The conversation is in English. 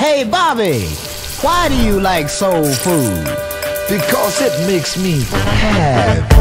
Hey, Bobby, why do you like soul food? Because it makes me happy.